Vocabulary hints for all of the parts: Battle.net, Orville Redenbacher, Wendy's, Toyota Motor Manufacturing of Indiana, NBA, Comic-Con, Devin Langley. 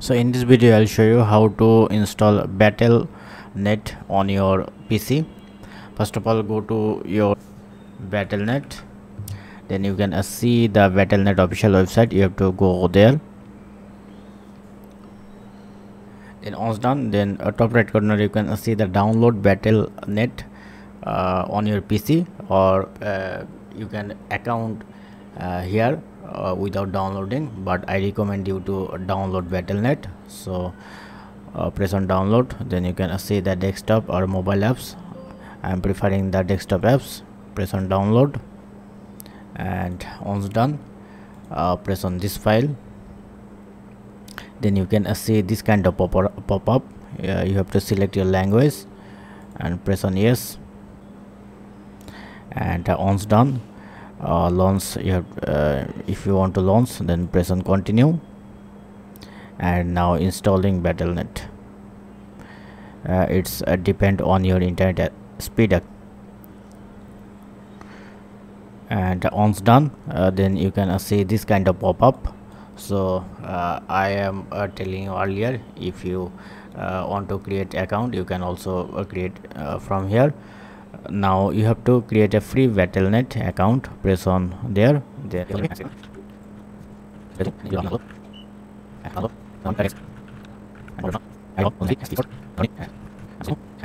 So in this video I'll show you how to install Battle.net on your PC. First of all, go to your Battle.net, then you can see the Battle.net official website. You have to go there, then once done, then top right corner you can see the download Battle.net on your PC, or you can account here without downloading, but I recommend you to download Battle.net. So press on download, then you can see the desktop or mobile apps. I am preferring the desktop apps. Press on download, and once done, press on this file. Then you can see this kind of pop-up. You have to select your language and press on yes, and once done, launch. If you want to launch, then press on continue. And now installing Battle.net. It's depend on your internet speed. And once done, then you can see this kind of pop-up. So I am telling you earlier, if you want to create account, you can also create from here. Now you have to create a free Battle.net account. Press on there.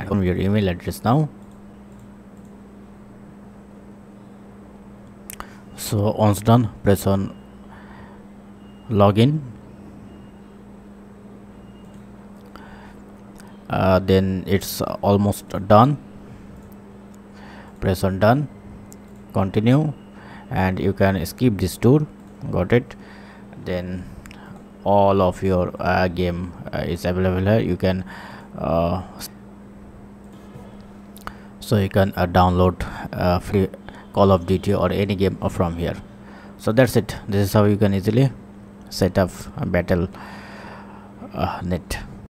From your email address now. So once done, press on login. Then it's almost done. Press on done, continue, and you can skip this tour. Got it? Then all of your game is available here. You can so you can download free Call of Duty or any game from here. So that's it. This is how you can easily set up Battle.net.